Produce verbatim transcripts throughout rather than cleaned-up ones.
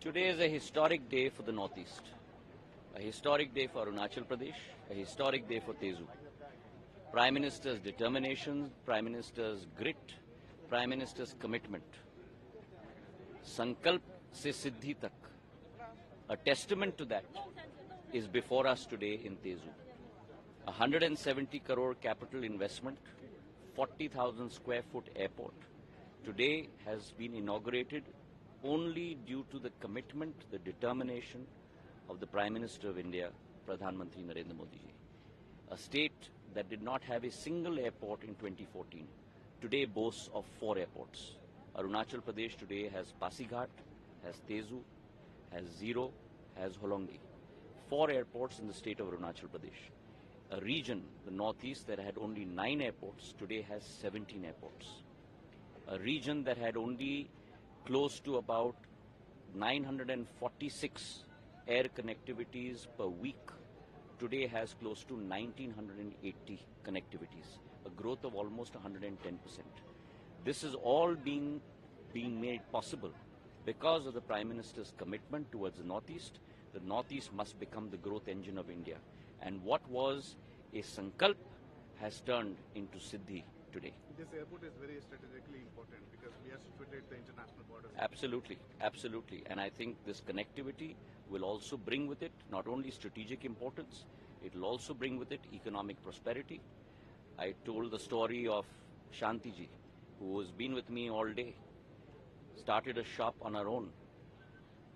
Today is a historic day for the Northeast, a historic day for Arunachal Pradesh, a historic day for Tezu. Prime Minister's determination, Prime Minister's grit, Prime Minister's commitment. Sankalp se siddhi tak. A testament to that is before us today in Tezu. one hundred seventy crore capital investment, forty thousand square foot airport today has been inaugurated only due to the commitment, the determination of the Prime Minister of India, Pradhan Mantri Narendra Modi ji. A state that did not have a single airport in twenty fourteen, today boasts of four airports. Arunachal Pradesh today has Pasighat, has Tezu, has Zero, has Holongi. Four airports in the state of Arunachal Pradesh. A region, the Northeast, that had only nine airports, today has seventeen airports. A region that had only close to about nine hundred forty-six air connectivities per week, today has close to nineteen eighty connectivities, a growth of almost one hundred ten percent. This is all being, being made possible because of the Prime Minister's commitment towards the Northeast. The Northeast must become the growth engine of India. And what was a sankalp has turned into siddhi today. This airport is very strategically important because we are situated at the international border. Absolutely, absolutely. And I think this connectivity will also bring with it not only strategic importance, it will also bring with it economic prosperity. I told the story of Shantiji, who has been with me all day, started a shop on her own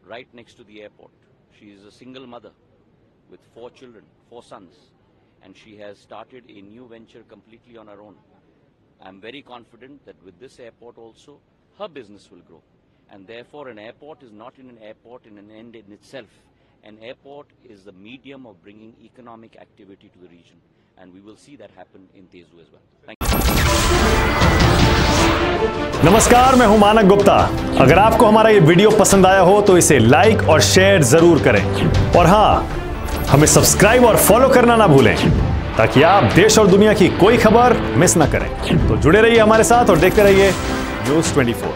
right next to the airport. She is a single mother with four children, four sons, and she has started a new venture completely on her own. I'm very confident that with this airport also, her business will grow. And therefore, an airport is not in an airport in an end in itself. An airport is the medium of bringing economic activity to the region. And we will see that happen in Tezu as well. Thank you. नमस्कार, मैं हूं मानक गुप्ता। अगर आपको हमारा ये video पसंद आया हो तो इसे लाइक और शेयर जरूर करें। और हाँ, हमें सब्सक्राइब और फॉलो करना ना भूलें, ताकि आप देश और दुनिया की कोई खबर मिस ना करें। तो जुड़े रहिए हमारे साथ और देखते रहिए न्यूज़ ट्वेंटी फोर।